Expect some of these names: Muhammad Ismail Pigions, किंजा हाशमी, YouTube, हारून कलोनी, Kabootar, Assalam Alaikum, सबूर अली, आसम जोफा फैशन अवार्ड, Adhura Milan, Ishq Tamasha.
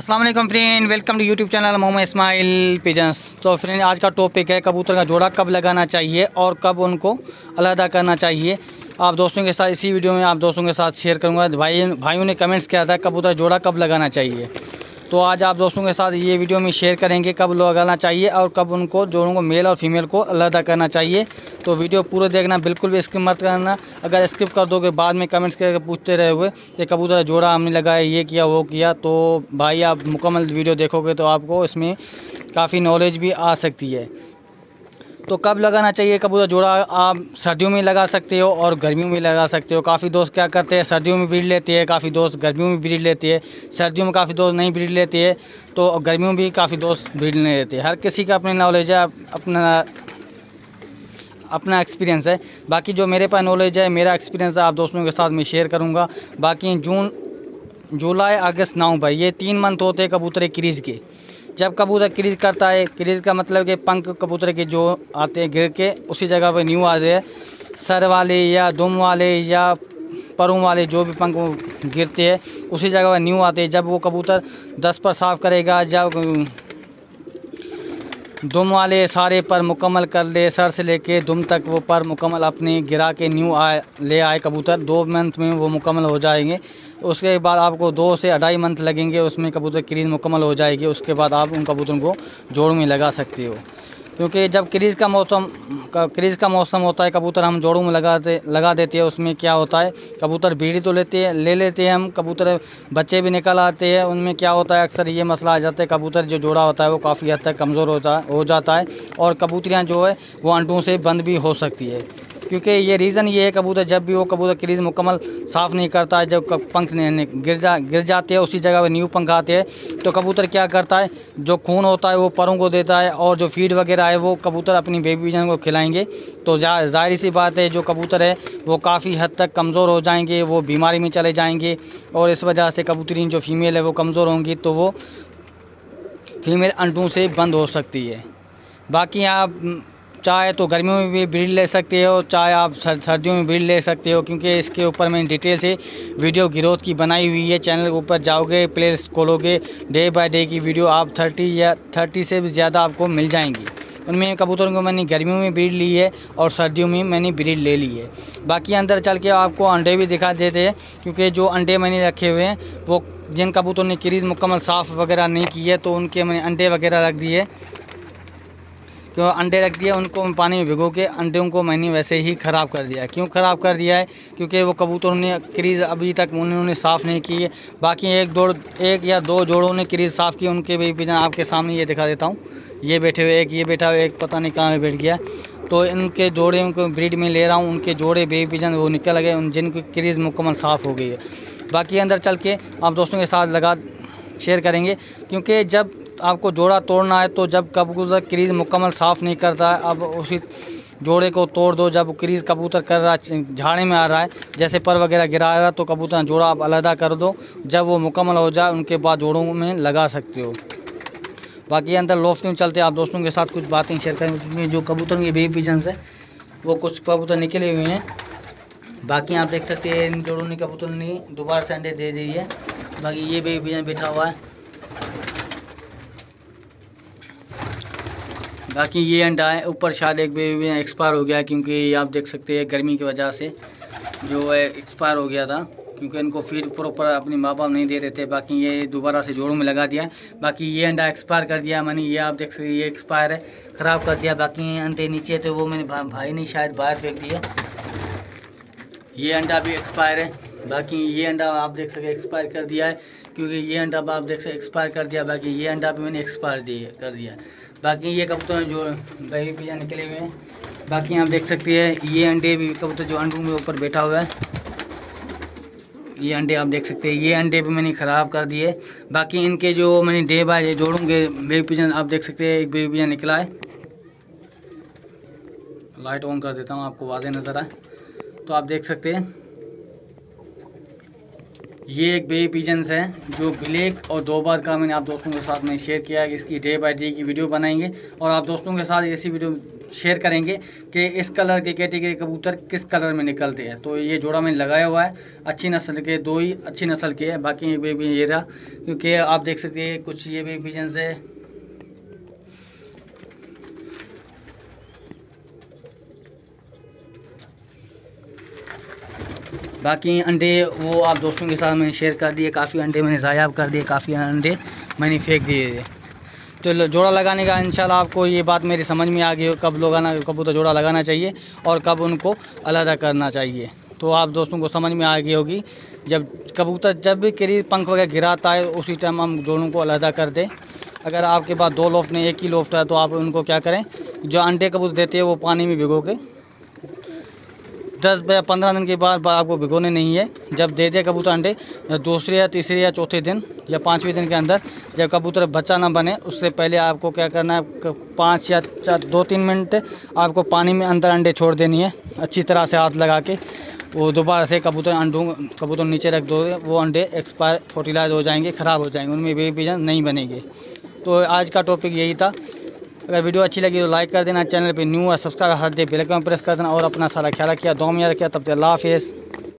अस्सलाम वालेकुम friend, welcome to YouTube channel Mohammad Ismail pigeons. तो फ्रेंड, आज का टॉपिक है कबूतर का जोड़ा कब लगाना चाहिए और कब उनको अलहदा करना चाहिए। आप दोस्तों के साथ इसी वीडियो में आप दोस्तों के साथ शेयर करूंगा। भाइयों ने कमेंट्स किया था कबूतर जोड़ा कब लगाना चाहिए, तो आज आप दोस्तों के साथ ये वीडियो में शेयर करेंगे कब लगाना चाहिए और कब उनको जोड़ों को मेल और फीमेल को अलहदा करना चाहिए। तो वीडियो पूरा देखना, बिल्कुल भी स्किप मत करना। अगर स्किप कर दोगे बाद में कमेंट्स करके पूछते रहे हुए कि कबूतर जोड़ा हमने लगाया, ये किया वो किया, तो भाई आप मुकम्मल वीडियो देखोगे तो आपको इसमें काफ़ी नॉलेज भी आ सकती है। तो कब लगाना चाहिए कबूतर जोड़ा? आप सर्दियों में लगा सकते हो और गर्मियों में लगा सकते हो। काफ़ी दोस्त क्या करते हैं, सर्दियों में ब्रीड लेते हैं, काफ़ी दोस्त गर्मियों में ब्रीड लेते हैं, सर्दियों में काफ़ी दोस्त नहीं ब्रीड लेते हैं, तो गर्मियों में भी काफ़ी दोस्त ब्रीड नहीं लेते हैं। हर किसी का अपने नॉलेज है, अपना एक्सपीरियंस है। बाकी जो मेरे पास नॉलेज है, मेरा एक्सपीरियंस है, आप दोस्तों के साथ मैं शेयर करूँगा। बाकी जून, जुलाई, अगस्त, नवंबर, ये 3 मंथ होते हैं कबूतर क्रीज के। जब कबूतर क्रीज करता है, क्रीज का मतलब कि पंख कबूतर के जो आते हैं गिर के उसी जगह पर न्यू आते हैं, सर वाले या दुम वाले या परों वाले जो भी पंख गिरते हैं उसी जगह पर न्यू आते हैं। जब वो कबूतर 10 पर साफ़ करेगा, जब दुम वाले सारे पर मुकम्मल कर ले, सर से लेके दुम तक वो पर मुकम्मल अपने गिरा के न्यू आए ले आए कबूतर, 2 मंथ में वो मुकम्मल हो जाएंगे। उसके बाद आपको 2 से 2.5 मंथ लगेंगे, उसमें कबूतर क्रीज मुकम्मल हो जाएगी। उसके बाद आप उन कबूतरों को जोड़ में लगा सकते हो, क्योंकि जब क्रीज का मौसम होता है कबूतर हम जोड़ों में लगा देते हैं। उसमें क्या होता है, कबूतर बीड़ी तो ले लेते हैं हम, कबूतर बच्चे भी निकल आते हैं। उनमें क्या होता है, अक्सर ये मसला आ जाता है, कबूतर जो जोड़ा होता है वो काफ़ी हद तक कमज़ोर हो जाता है और कबूतरियाँ जो है वो अंडों से बंद भी हो सकती है। क्योंकि ये रीज़न ये है, कबूतर जब भी वो कबूतर क्रीज मुकम्मल साफ़ नहीं करता है, जब पंख गिर जाते हैं उसी जगह पर न्यू पंख आते हैं, तो कबूतर क्या करता है, जो खून होता है वो परों को देता है और जो फीड वगैरह है वो कबूतर अपनी बेबी पिजन को खिलाएंगे। तो जाहिर सी बात है जो कबूतर है वो काफ़ी हद तक कमज़ोर हो जाएंगे, वो बीमारी में चले जाएंगे और इस वजह से कबूतरीन जो फीमेल है वो कमज़ोर होंगी, तो वो फीमेल अंडों से बंद हो सकती है। बाकी आप चाहे तो गर्मियों में भी ब्रीड ले सकते हो, चाहे आप सर्दियों में ब्रीड ले सकते हो, क्योंकि इसके ऊपर मैंने डिटेल से वीडियो ग्रोथ की बनाई हुई है। चैनल के ऊपर जाओगे, प्ले लिस्ट खोलोगे, डे बाय डे की वीडियो आप 30 से भी ज़्यादा आपको मिल जाएंगी। उनमें कबूतरों को मैंने गर्मियों में ब्रीड ली है और सर्दियों में मैंने ब्रीड ले ली है। बाकी अंदर चल के आपको अंडे भी दिखा देते हैं, क्योंकि जो अंडे मैंने रखे हुए हैं वो जिन कबूतरों ने क्रीज मुकम्मल साफ़ वगैरह नहीं की है तो उनके मैंने अंडे वगैरह रख दिए। तो अंडे रख दिए, उनको पानी में भिगो के अंडों को मैंने वैसे ही ख़राब कर दिया है। क्यों ख़राब कर दिया है, क्योंकि वो कबूतरों ने क्रीज़ अभी तक उन्होंने साफ़ नहीं की है। बाकी एक या दो जोड़ों ने क्रीज़ साफ़ की, उनके बेबी पिजन आपके सामने ये दिखा देता हूँ, ये बैठे हुए, एक ये बैठा हुआ, एक पता नहीं कहाँ पर बैठ गया। तो इनके जोड़े उनको ब्रीड में ले रहा हूँ, उनके जोड़े बेबी पिजन वो निकल गए, उन जिनकी क्रीज़ मुकम्मल साफ़ हो गई है। बाकी अंदर चल के आप दोस्तों के साथ शेयर करेंगे, क्योंकि जब आपको जोड़ा तोड़ना है तो जब कबूतर क्रीज मुकम्मल साफ़ नहीं करता है, अब उसी जोड़े को तोड़ दो। जब क्रीज कबूतर कर रहा है, झाड़े में आ रहा है, जैसे पर वगैरह गिरा रहा है, तो कबूतर जोड़ा आप अलहदा कर दो। जब वो मुकम्मल हो जाए उनके बाद जोड़ों में लगा सकते हो। बाकी अंदर लॉफ्ट में चलते आप दोस्तों के साथ कुछ बातें शेयर करेंगे। जो कबूतरों के बेबी पिजन्स हैं वो कुछ कबूतर निकले हुए हैं। बाकी आप देख सकते हैं इन जोड़ों ने कबूतर ने दोबारा से अंडे दे दी है। बाकी ये बेबी पिजन बैठा हुआ है, बाकी ये अंडा है ऊपर, शायद एक बेबी एक्सपायर हो गया, क्योंकि आप देख सकते हैं गर्मी की वजह से जो है एक्सपायर हो गया था, क्योंकि इनको फीड प्रॉपर अपने माँ बाप नहीं दे रहे थे। बाकी ये दोबारा से जोड़ों में लगा दिया। बाकी ये अंडा एक्सपायर कर दिया मैंने, ये आप देख सकते ये एक्सपायर है, ख़राब कर दिया। बाकी अंडे नीचे थे वो मैंने भाई ने शायद बाहर फेंक दिया। ये अंडा भी एक्सपायर है, बाकी ये अंडा आप देख सके एक्सपायर कर दिया है, क्योंकि ये अंडा आप देख सके एक्सपायर कर दिया। बाकी ये अंडा भी मैंने एक्सपायर कर दिया। बाकी ये कबूतर जो बेबी पिजन निकले हुए हैं, बाकी आप देख सकते हैं ये अंडे भी कबूतर जो अंडों में ऊपर बैठा हुआ है, ये अंडे आप देख सकते हैं, ये अंडे भी मैंने ख़राब कर दिए। बाकी इनके जो मैंने डे बाय जोड़ों के बेबी पिजन आप देख सकते हैं, एक बेबी पिजन निकला है, लाइट ऑन कर देता हूँ आपको वाज़े नज़र आए, तो आप देख सकते हैं ये एक बेबी पिजन्स है जो ब्लैक और दो बार का मैंने आप दोस्तों के साथ में शेयर किया है कि इसकी डे बाय डे की वीडियो बनाएंगे और आप दोस्तों के साथ ऐसी वीडियो शेयर करेंगे कि इस कलर के कैटेगरी कबूतर किस कलर में निकलते हैं। तो ये जोड़ा मैंने लगाया हुआ है, अच्छी नस्ल के दो ही अच्छी नस्ल के हैं, बाकी एक बेबी ये रहा। क्योंकि आप देख सकते हैं कुछ ये बेबी पिजन्स है, बाकी अंडे वो आप दोस्तों के साथ मैंने शेयर कर दिए। काफ़ी अंडे मैंने ज़ाया कर दिए, काफ़ी अंडे मैंने फेंक दिए। तो जोड़ा लगाने का इंशाल्लाह आपको ये बात मेरी समझ में आ गई हो कब तो जोड़ा लगाना चाहिए और कब उनको अलहदा करना चाहिए। तो आप दोस्तों को समझ में आ गई होगी, जब कबूतर जब भी करीब पंख वगैरह गिराता है उसी टाइम हम जोड़ों को अलहदा कर दें। अगर आपके पास दो लोफ्ट नहीं एक ही लोफ्ट है तो आप उनको क्या करें, जो अंडे कबूतर देते हैं वो पानी में भिगो के 10 या 15 दिन के बाद आपको भिगोने नहीं है। जब दे दे कबूतर अंडे दूसरे या तीसरे या चौथे दिन या 5वें दिन के अंदर जब कबूतर बच्चा ना बने उससे पहले आपको क्या करना है, 5 या 2-3 मिनट आपको पानी में अंदर अंडे छोड़ देनी है अच्छी तरह से हाथ लगा के। वो दोबारा से कबूतर नीचे रख दो, वो अंडे एक्सपायर फर्टिलाइज हो जाएंगे, ख़राब हो जाएंगे, उनमें बेबी पिजन नहीं बनेंगे। तो आज का टॉपिक यही था। अगर वीडियो अच्छी लगी तो लाइक कर देना, चैनल पे न्यू है सब्सक्राइब कर दे, बेल आइकन प्रेस कर देना और अपना सारा ख्याल रखिए, दुआ में याद रखिए। तब तक अल्लाह हाफिज़।